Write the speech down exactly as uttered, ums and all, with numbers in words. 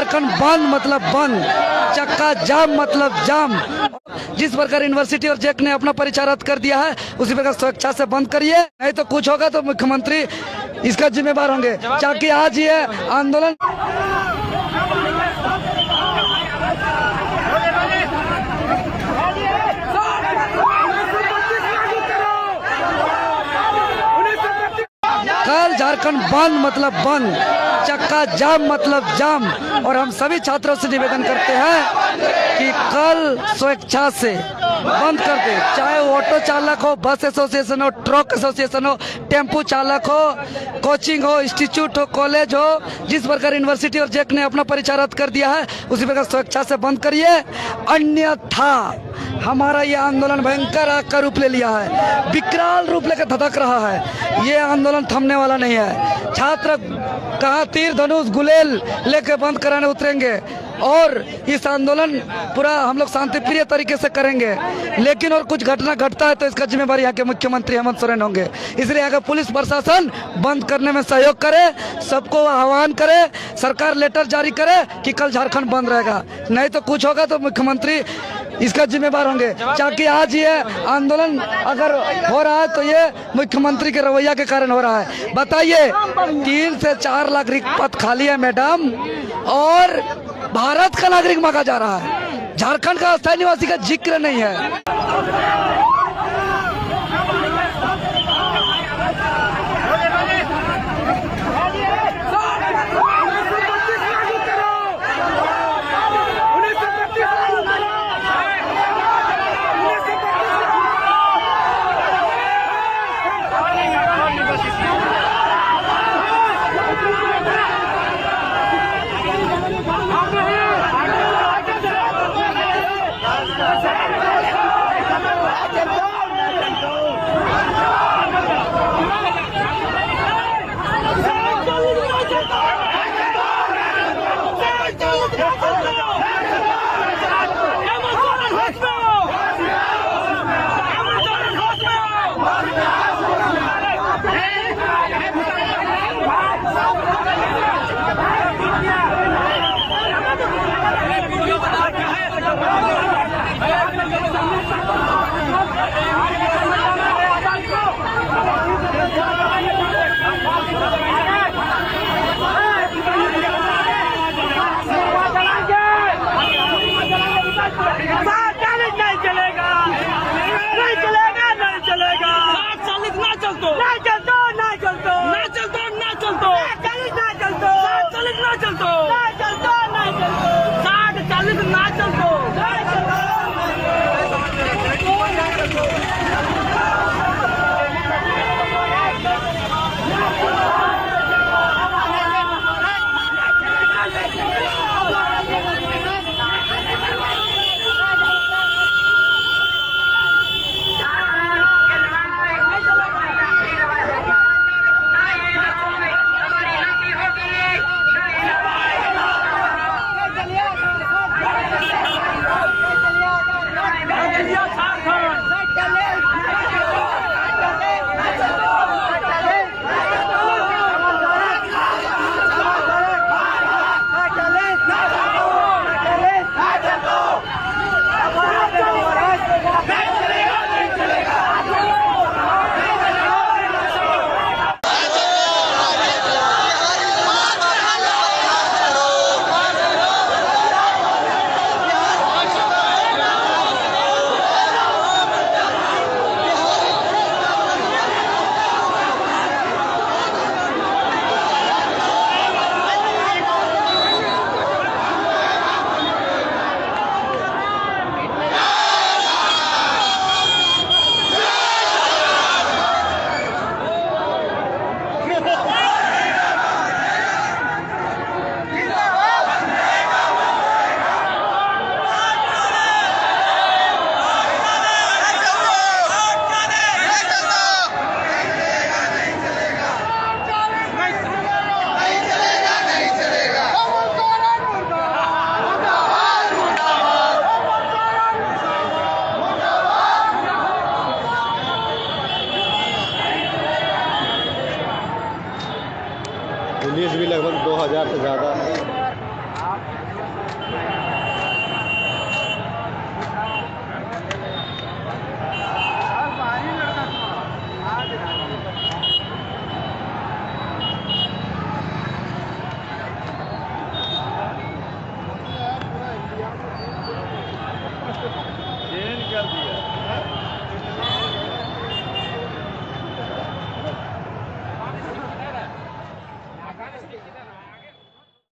झारखंड बंद मतलब बंद, चक्का जाम मतलब जाम। जिस प्रकार यूनिवर्सिटी और जैक ने अपना परिचय रद्द कर दिया है उसी प्रकार स्वेच्छा से बंद करिए, नहीं तो कुछ होगा तो मुख्यमंत्री इसका जिम्मेदार होंगे। ताकि आज ये आंदोलन कल झारखंड बंद मतलब बंद, चक्का जाम मतलब जाम। और हम सभी छात्रों से निवेदन करते हैं कि कल स्वेच्छा से बंद कर दे, चाहे ऑटो चालक हो, बस एसोसिएशन हो, ट्रक एसोसिएशन हो, टेम्पो चालक हो, कोचिंग हो, इंस्टीट्यूट हो, कॉलेज हो। जिस प्रकार यूनिवर्सिटी और जैक ने अपना परिचय रद्द कर दिया है उसी प्रकार स्वेच्छा से बंद करिए, अन्यथा हमारा ये आंदोलन भयंकर आकर रूप ले लिया है, विकराल रूप लेकर धधक रहा है। ये आंदोलन थमने वाला नहीं है। छात्र कहाँ तीर धनुष गुलेल लेकर बंद कराने उतरेंगे और इस आंदोलन पूरा हम लोग शांतिप्रिय तरीके से करेंगे, लेकिन और कुछ घटना घटता है तो इसका जिम्मेदारी यहाँ के मुख्यमंत्री हेमंत सोरेन होंगे। इसलिए यहाँ का पुलिस प्रशासन बंद करने में सहयोग करे, सबको आह्वान करे, सरकार लेटर जारी करे कि कल झारखंड बंद रहेगा, नहीं तो कुछ होगा तो मुख्यमंत्री इसका जिम्मेदार होंगे। ताकि आज ये आंदोलन अगर हो रहा है तो ये मुख्यमंत्री के रवैया के कारण हो रहा है। बताइए, तीन से चार लाख रिक्त पद खाली है मैडम, और भारत का नागरिक मांगा जा रहा है, झारखंड का अस्थायी निवासी का जिक्र नहीं है।